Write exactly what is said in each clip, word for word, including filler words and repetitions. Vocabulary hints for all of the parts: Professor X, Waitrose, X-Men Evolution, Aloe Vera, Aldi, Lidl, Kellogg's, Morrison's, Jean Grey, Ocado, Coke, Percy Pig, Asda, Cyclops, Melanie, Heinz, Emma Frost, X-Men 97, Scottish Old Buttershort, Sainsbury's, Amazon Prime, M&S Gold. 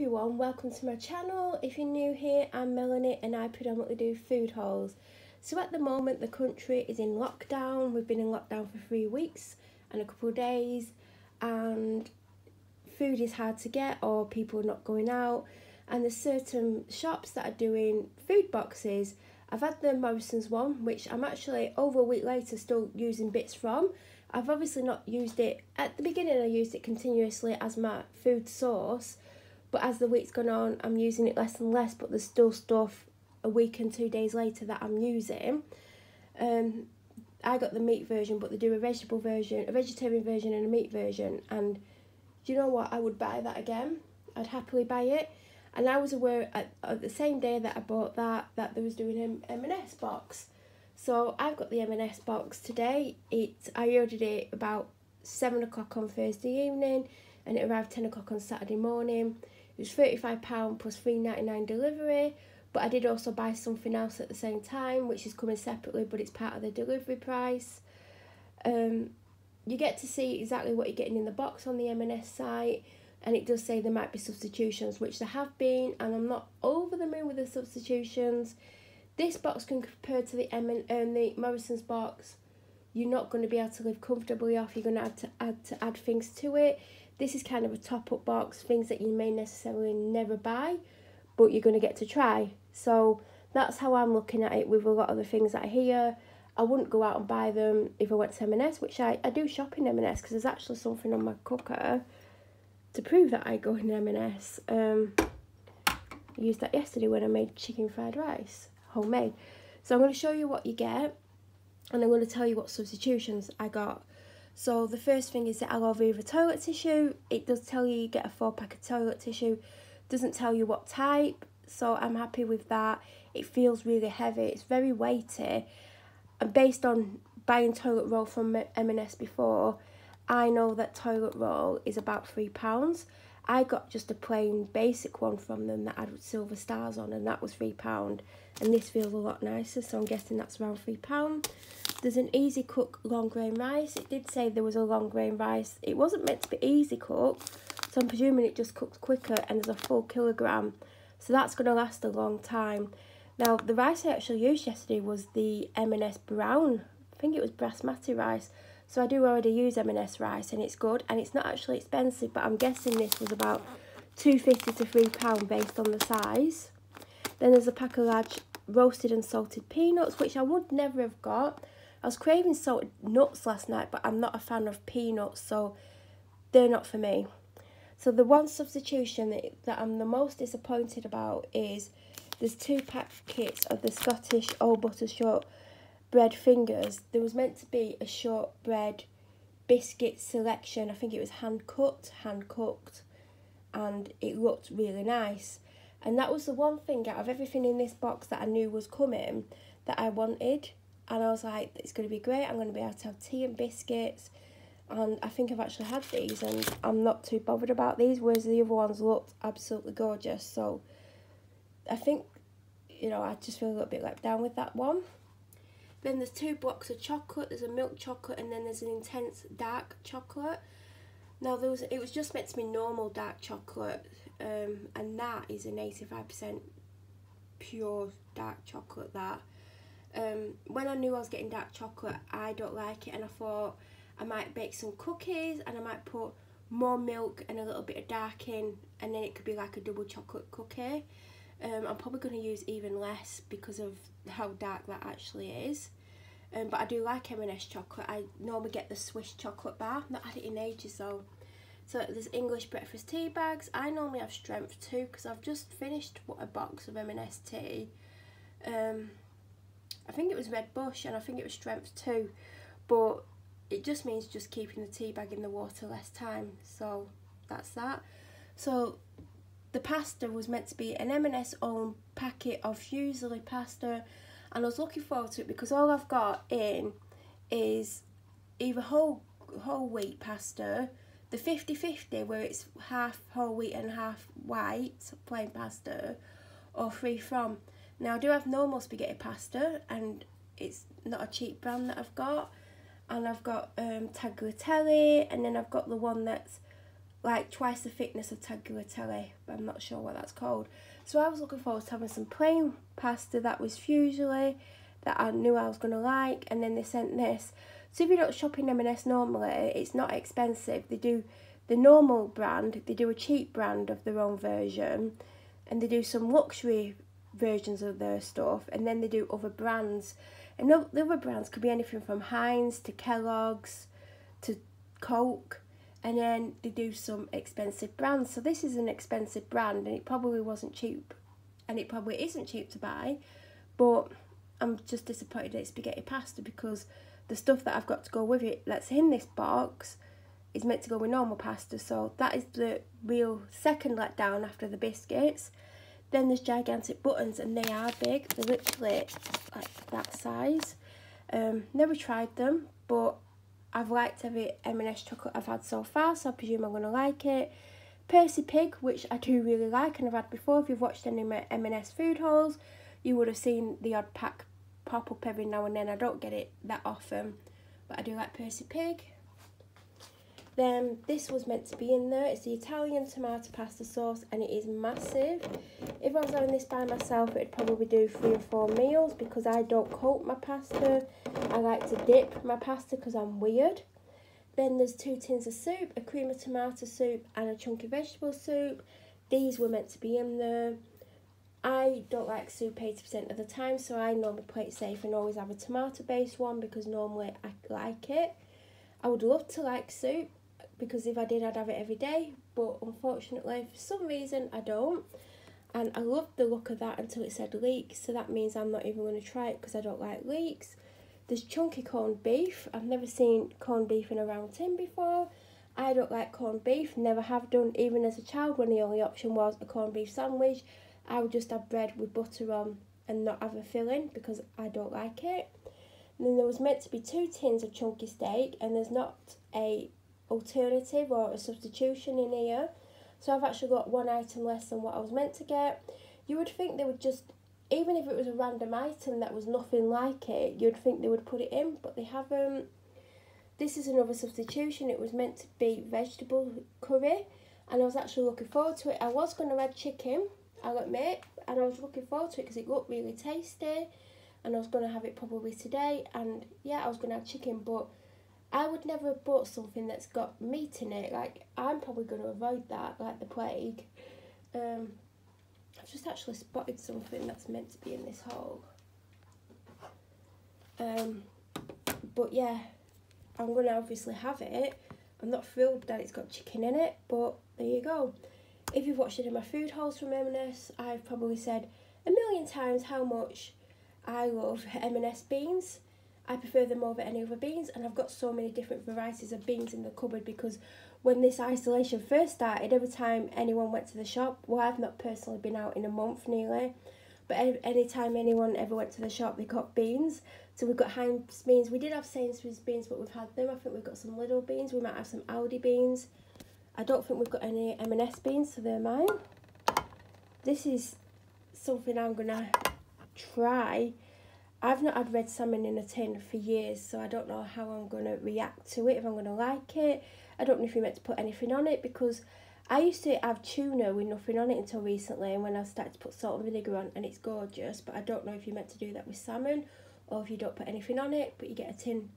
everyone, welcome to my channel. If you're new here, I'm Melanie and I predominantly do food hauls. So at the moment the country is in lockdown. We've been in lockdown for three weeks and a couple of days, and food is hard to get or people are not going out, and there's certain shops that are doing food boxes. I've had the Morrison's one, which I'm actually over a week later still using bits from. I've obviously not used it at the beginning. I used it continuously as my food source, but as the week's gone on I'm using it less and less, but there's still stuff a week and two days later that I'm using. um I got the meat version, but they do a vegetable version, a vegetarian version and a meat version, and do you know what, I would buy that again. I'd happily buy it. And I was aware at, at the same day that I bought that that they was doing an M and S box. So I've got the M and S box today. It I ordered it about seven o'clock on Thursday evening and it arrived ten o'clock on Saturday morning. It was thirty-five pounds plus three ninety-nine delivery, but I did also buy something else at the same time, which is coming separately, but it's part of the delivery price. Um, you get to see exactly what you're getting in the box on the M and S site, and it does say there might be substitutions, which there have been, and I'm not over the moon with the substitutions. This box, compared to the M and um, the Morrison's box, you're not going to be able to live comfortably off. You're going to have to add to add things to it. This is kind of a top-up box, things that you may necessarily never buy, but you're going to get to try. So that's how I'm looking at it with a lot of the things that I hear. I wouldn't go out and buy them if I went to M and S, which I, I do shop in M and S because there's actually something on my cooker to prove that I go in M and S. Um, I used that yesterday when I made chicken fried rice. Homemade. So I'm going to show you what you get and I'm going to tell you what substitutions I got. So the first thing is the Aloe Vera toilet tissue. It does tell you you get a four pack of toilet tissue, doesn't tell you what type, so I'm happy with that. It feels really heavy, it's very weighty, and based on buying toilet roll from M and S before, I know that toilet roll is about three pounds. I got just a plain basic one from them that had silver stars on, and that was three pounds, and this feels a lot nicer, so I'm guessing that's around three pounds. There's an easy cook long grain rice. It did say there was a long grain rice. It wasn't meant to be easy cook, so I'm presuming it just cooks quicker, and there's a full kilogram, so that's going to last a long time. Now the rice I actually used yesterday was the M and S brown, I think it was basmati rice. So I do already use M and S rice and it's good, and it's not actually expensive, but I'm guessing this was about two fifty to three pounds based on the size. Then there's a pack of large roasted and salted peanuts, which I would never have got. I was craving salted nuts last night, but I'm not a fan of peanuts, so they're not for me. So the one substitution that, that I'm the most disappointed about is there's two packets of the Scottish Old Buttershort bread fingers. There was meant to be a shortbread biscuit selection. I think it was hand cut, hand cooked, and it looked really nice. And that was the one thing out of everything in this box that I knew was coming that I wanted. And I was like, it's going to be great. I'm going to be able to have tea and biscuits. And I think I've actually had these and I'm not too bothered about these, whereas the other ones looked absolutely gorgeous. So I think, you know, I just feel a little bit let down with that one. Then there's two blocks of chocolate. There's a milk chocolate and then there's an intense dark chocolate. Now there was, it was just meant to be normal dark chocolate, um, and that is an eighty-five percent pure dark chocolate. That um, when I knew I was getting dark chocolate, I don't like it, and I thought I might bake some cookies and I might put more milk and a little bit of dark in, and then it could be like a double chocolate cookie. Um, I'm probably going to use even less because of how dark that actually is. Um, but I do like M and S chocolate. I normally get the Swiss chocolate bar. I've not had it in ages though. So there's English breakfast tea bags. I normally have strength too because I've just finished what, a box of M and S tea. Um, I think it was Red Bush and I think it was strength too. But it just means just keeping the tea bag in the water less time. So that's that. So the pasta was meant to be an M and S own packet of fusilli pasta, and I was looking forward to it because all I've got in is either whole whole wheat pasta, the fifty fifty where it's half whole wheat and half white plain pasta, or free from. Now I do have normal spaghetti pasta and it's not a cheap brand that I've got, and I've got um, tagliatelle, and then I've got the one that's like twice the thickness of tagliatelle, but I'm not sure what that's called. So I was looking forward to having some plain pasta that was fusilli, that I knew I was going to like, and then they sent this. So if you don't shop in M and S normally, it's not expensive. They do the normal brand, they do a cheap brand of their own version, and they do some luxury versions of their stuff, and then they do other brands. And the other brands could be anything from Heinz to Kellogg's to Coke, and then they do some expensive brands. So this is an expensive brand, and it probably wasn't cheap, and it probably isn't cheap to buy, but I'm just disappointed that it's spaghetti pasta, because the stuff that I've got to go with it that's in this box is meant to go with normal pasta. So that is the real second letdown after the biscuits. Then there's gigantic buttons, and they are big. They're literally like that size. Um, never tried them, but I've liked every M and S chocolate I've had so far, so I presume I'm going to like it. Percy Pig, which I do really like and I've had before. If you've watched any of my M and S food hauls, you would have seen the odd pack pop up every now and then. I don't get it that often, but I do like Percy Pig. Then this was meant to be in there. It's the Italian tomato pasta sauce, and it is massive. If I was having this by myself, it'd probably do three or four meals, because I don't coat my pasta. I like to dip my pasta because I'm weird. Then there's two tins of soup, a cream of tomato soup and a chunky vegetable soup. These were meant to be in there. I don't like soup eighty percent of the time, so I normally play it safe and always have a tomato-based one, because normally I like it. I would love to like soup, because if I did, I'd have it every day, but unfortunately, for some reason, I don't. And I loved the look of that until it said leeks, so that means I'm not even going to try it, because I don't like leeks. There's chunky corned beef. I've never seen corned beef in a round tin before. I don't like corned beef, never have done, even as a child, when the only option was a corned beef sandwich. I would just have bread with butter on and not have a filling, because I don't like it. And then there was meant to be two tins of chunky steak, and there's not a alternative or a substitution in here, so I've actually got one item less than what I was meant to get. You would think they would just, even if it was a random item that was nothing like it, you'd think they would put it in, but they haven't. This is another substitution. It was meant to be vegetable curry, and I was actually looking forward to it. I was going to add chicken, I'll admit, and I was looking forward to it because it looked really tasty, and I was going to have it probably today, and yeah, I was going to have chicken, but I would never have bought something that's got meat in it. Like, I'm probably going to avoid that like the plague. Um, I've just actually spotted something that's meant to be in this haul. Um, but yeah, I'm going to obviously have it. I'm not thrilled that it's got chicken in it, but there you go. If you've watched any of my food hauls from M and S, I've probably said a million times how much I love M and S beans. I prefer them over any other beans, and I've got so many different varieties of beans in the cupboard, because when this isolation first started, every time anyone went to the shop, well, I've not personally been out in a month nearly, but any time anyone ever went to the shop, they got beans. So we've got Heinz beans. We did have Sainsbury's beans, but we've had them. I think we've got some Lidl beans. We might have some Aldi beans. I don't think we've got any M and S beans, so they're mine. This is something I'm gonna try. I've not had red salmon in a tin for years, so I don't know how I'm gonna react to it, if I'm gonna like it. I don't know if you're meant to put anything on it, because I used to have tuna with nothing on it until recently, and when I started to put salt and vinegar on, and it's gorgeous, but I don't know if you're meant to do that with salmon, or if you don't put anything on it, but you get a tin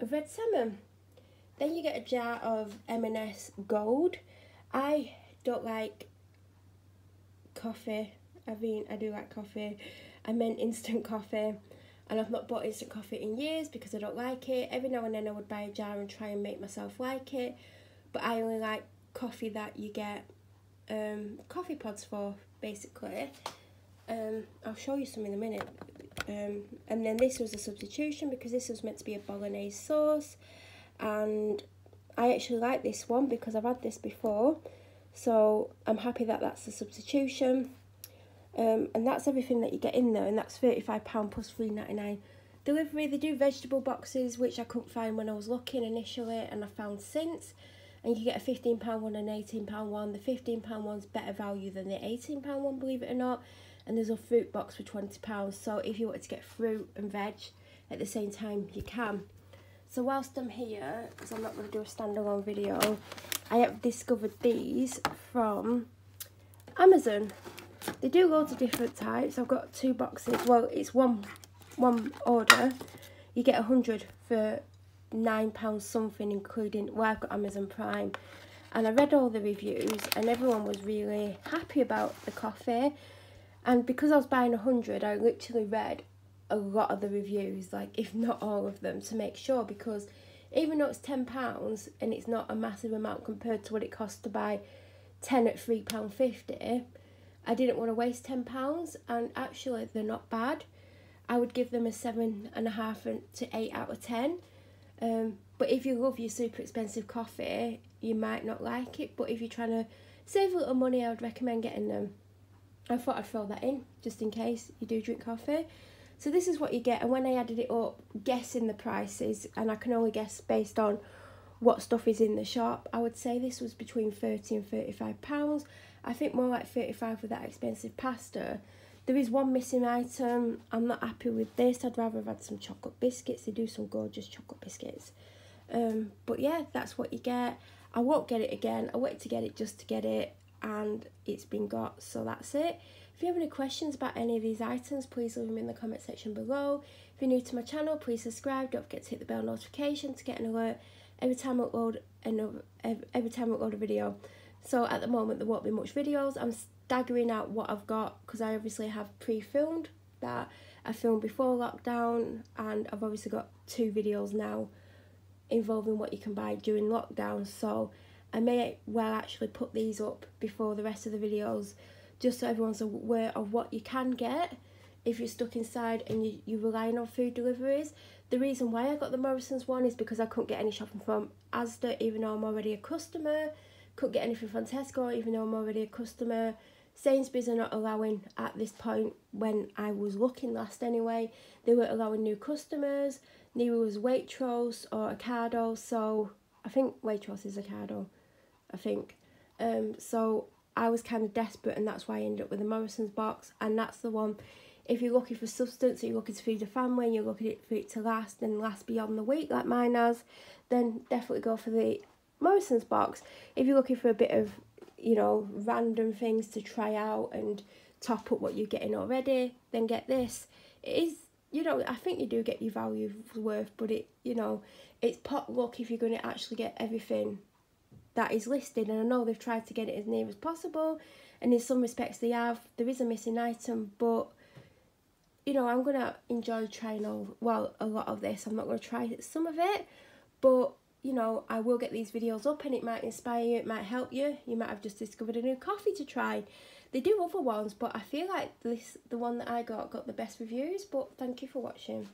of red salmon. Then you get a jar of M and S Gold. I don't like coffee. I mean, I do like coffee. I meant instant coffee. And I've not bought instant coffee in years because I don't like it. Every now and then I would buy a jar and try and make myself like it. But I only like coffee that you get um, coffee pods for, basically. Um, I'll show you some in a minute. Um, and then this was a substitution because this was meant to be a bolognese sauce. And I actually like this one because I've had this before, so I'm happy that that's a substitution. Um, and that's everything that you get in there, and that's thirty-five pounds plus three ninety-nine delivery. They do vegetable boxes, which I couldn't find when I was looking initially, and I found since. And you get a fifteen pound one and an eighteen pound one. The fifteen pound one's better value than the eighteen pound one, believe it or not. And there's a fruit box for twenty pounds, so if you want to get fruit and veg at the same time, you can. So whilst I'm here, because I'm not going to do a standalone video, I have discovered these from Amazon. They do loads of different types. I've got two boxes. Well, it's one one order. You get a hundred for nine pounds something, including, well, I've got Amazon Prime. And I read all the reviews and everyone was really happy about the coffee. And because I was buying a hundred, I literally read a lot of the reviews, like if not all of them, to make sure, because even though it's ten pounds and it's not a massive amount compared to what it costs to buy ten at three pounds fifty, I didn't want to waste ten pounds, and actually they're not bad. I would give them a seven and a half to eight out of ten. Um, but if you love your super expensive coffee, you might not like it, but if you're trying to save a little money, I would recommend getting them. I thought I'd throw that in, just in case you do drink coffee. So this is what you get, and when I added it up, guessing the prices, and I can only guess based on what stuff is in the shop, I would say this was between thirty and thirty-five pounds. I think more like thirty-five for that expensive pasta. There is one missing item. I'm not happy with this. I'd rather have had some chocolate biscuits. They do some gorgeous chocolate biscuits. Um, but yeah, that's what you get. I won't get it again. I wait to get it just to get it, and it's been got, so that's it. If you have any questions about any of these items, please leave them in the comment section below. If you're new to my channel, please subscribe. Don't forget to hit the bell notification to get an alert every time I upload another, every time I upload a video. So at the moment there won't be much videos. I'm staggering out what I've got because I obviously have pre-filmed that I filmed before lockdown, and I've obviously got two videos now involving what you can buy during lockdown. So I may well actually put these up before the rest of the videos, just so everyone's aware of what you can get if you're stuck inside and you, you're relying on food deliveries. The reason why I got the Morrison's one is because I couldn't get any shopping from Asda, even though I'm already a customer. Couldn't get anything from Tesco, even though I'm already a customer. Sainsbury's are not allowing at this point. When I was looking last anyway, they were allowing new customers. Neither was Waitrose or Ocado, so I think Waitrose is Ocado, I think. Um, so I was kind of desperate, and that's why I ended up with a Morrison's box, and that's the one. If you're looking for substance, or you're looking to feed a family, and you're looking for it to last and last beyond the week, like mine has, then definitely go for the Morrison's box. If you're looking for a bit of, you know, random things to try out and top up what you're getting already, then get this. It is, you know, I think you do get your value worth, but it, you know, it's potluck if you're going to actually get everything that is listed. And I know they've tried to get it as near as possible, and in some respects they have. There is a missing item, but you know, I'm going to enjoy trying all, well, a lot of this. I'm not going to try some of it, but you know, I will get these videos up, and it might inspire you, it might help you. You might have just discovered a new coffee to try. They do other ones, but I feel like this, the one that I got got the best reviews. But thank you for watching.